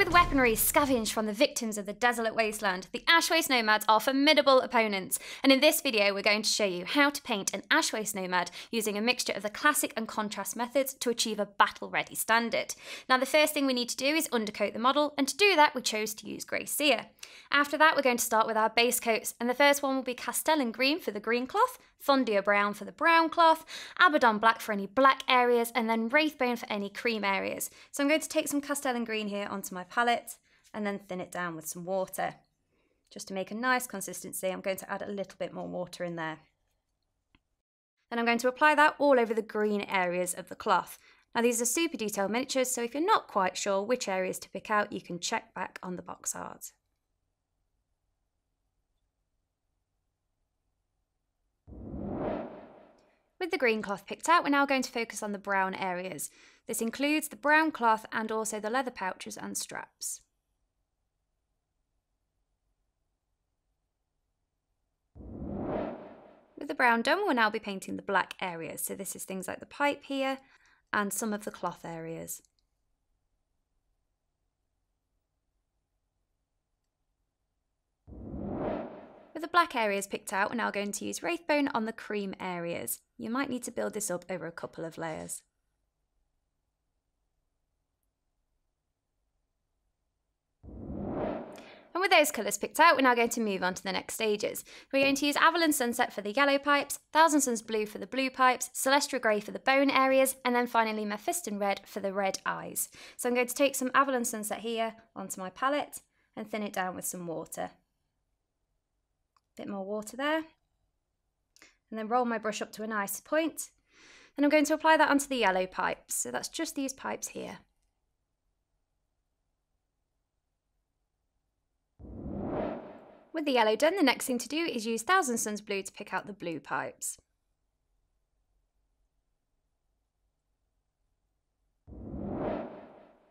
with weaponry scavenged from the victims of the desolate wasteland, the Ash Waste Nomads are formidable opponents, and in this video we're going to show you how to paint an Ash Waste Nomad using a mixture of the classic and contrast methods to achieve a battle-ready standard. Now the first thing we need to do is undercoat the model, and to do that we chose to use Grey Seer. After that we're going to start with our base coats, and the first one will be Castellan Green for the green cloth, Fondio brown for the brown cloth, Abaddon black for any black areas, and then wraithbone for any cream areas. So I'm going to take some Castellan Green here onto my palette and then thin it down with some water. Just to make a nice consistency, I'm going to add a little bit more water in there. Then I'm going to apply that all over the green areas of the cloth. Now these are super detailed miniatures, so if you're not quite sure which areas to pick out, you can check back on the box art. With the green cloth picked out, we're now going to focus on the brown areas. This includes the brown cloth and also the leather pouches and straps. With the brown done, we'll now be painting the black areas. So this is things like the pipe here and some of the cloth areas. With the black areas picked out, we're now going to use wraithbone on the cream areas. You might need to build this up over a couple of layers. And with those colours picked out, we're now going to move on to the next stages. We're going to use Avalon Sunset for the yellow pipes, Thousand Suns Blue for the blue pipes, Celestra Grey for the bone areas, and then finally Mephiston Red for the red eyes. So I'm going to take some Avalon Sunset here onto my palette and thin it down with some water. Bit more water there, and then roll my brush up to a nice point, and I'm going to apply that onto the yellow pipes. So that's just these pipes here. With the yellow done, the next thing to do is use Thousand Suns Blue to pick out the blue pipes.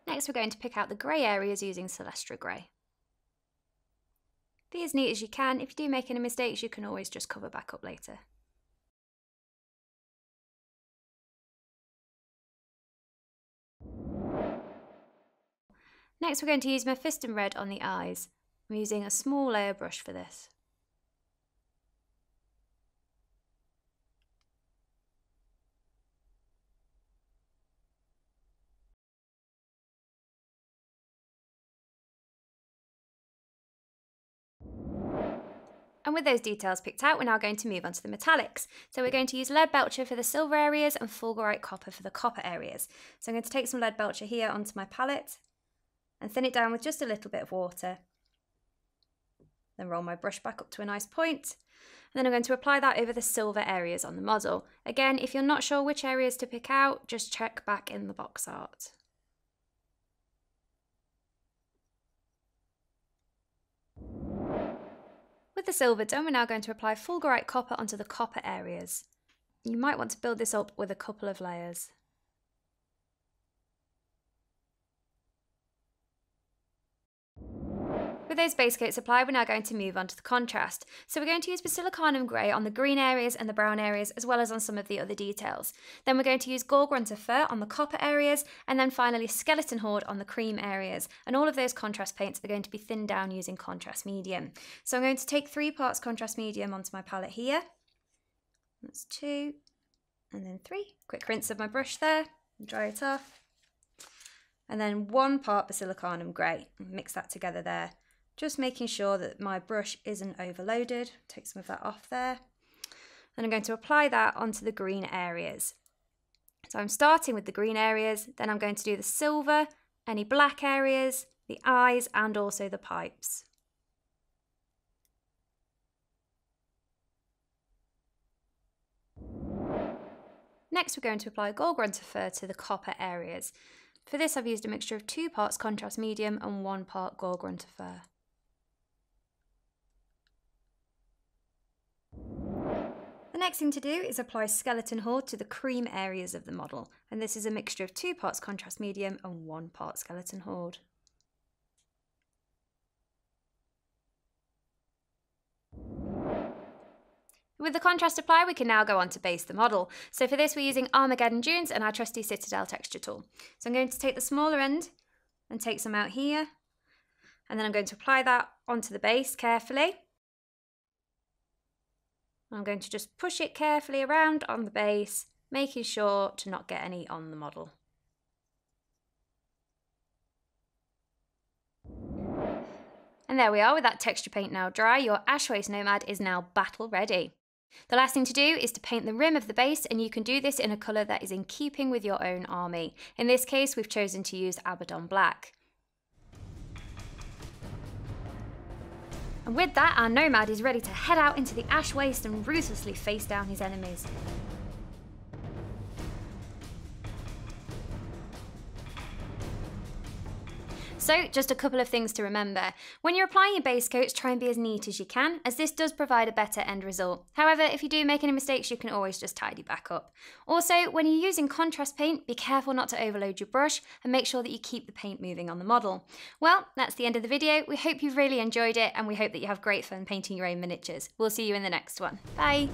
Next we're going to pick out the grey areas using Celestra Grey. Be as neat as you can. If you do make any mistakes, you can always just cover back up later. Next, we're going to use Mephiston Red on the eyes. I'm using a small layer brush for this. And with those details picked out, we're now going to move on to the metallics. So we're going to use Lead Belcher for the silver areas and Fulgurite Copper for the copper areas. So I'm going to take some Lead Belcher here onto my palette and thin it down with just a little bit of water. Then roll my brush back up to a nice point. And then I'm going to apply that over the silver areas on the model. Again, if you're not sure which areas to pick out, just check back in the box art. With the silver done, we're now going to apply Fulgurite Copper onto the copper areas. You might want to build this up with a couple of layers. With those base coats applied, we're now going to move on to the contrast. So we're going to use Basilicanum Grey on the green areas and the brown areas, as well as on some of the other details. Then we're going to use Gorgrunta Fur on the copper areas, and then finally Skeleton Horde on the cream areas. And all of those contrast paints are going to be thinned down using Contrast Medium. So I'm going to take 3 parts Contrast Medium onto my palette here. That's 2, and then 3. Quick rinse of my brush there, dry it off. And then 1 part Basilicanum Grey, mix that together there. Just making sure that my brush isn't overloaded. Take some of that off there. And I'm going to apply that onto the green areas. So I'm starting with the green areas, then I'm going to do the silver, any black areas, the eyes, and also the pipes. Next, we're going to apply Gorgrunta Fur to the copper areas. For this, I've used a mixture of 2 parts Contrast Medium and 1 part Gorgrunta Fur. The next thing to do is apply Skeleton Horde to the cream areas of the model, and this is a mixture of 2 parts Contrast Medium and 1 part Skeleton Horde. With the contrast applied, we can now go on to base the model. So for this we're using Armageddon Dunes and our trusty Citadel Texture Tool. So I'm going to take the smaller end and take some out here and then I'm going to apply that onto the base carefully. I'm going to just push it carefully around on the base, making sure to not get any on the model. And there we are with that texture paint now dry, your Ash Waste Nomad is now battle ready. The last thing to do is to paint the rim of the base, and you can do this in a colour that is in keeping with your own army. In this case, we've chosen to use Abaddon black. And with that, our Nomad is ready to head out into the Ash Waste and ruthlessly face down his enemies. So, just a couple of things to remember. When you're applying your base coats, try and be as neat as you can, as this does provide a better end result. However, if you do make any mistakes, you can always just tidy back up. Also, when you're using contrast paint, be careful not to overload your brush and make sure that you keep the paint moving on the model. Well, that's the end of the video. We hope you've really enjoyed it, and we hope that you have great fun painting your own miniatures. We'll see you in the next one. Bye!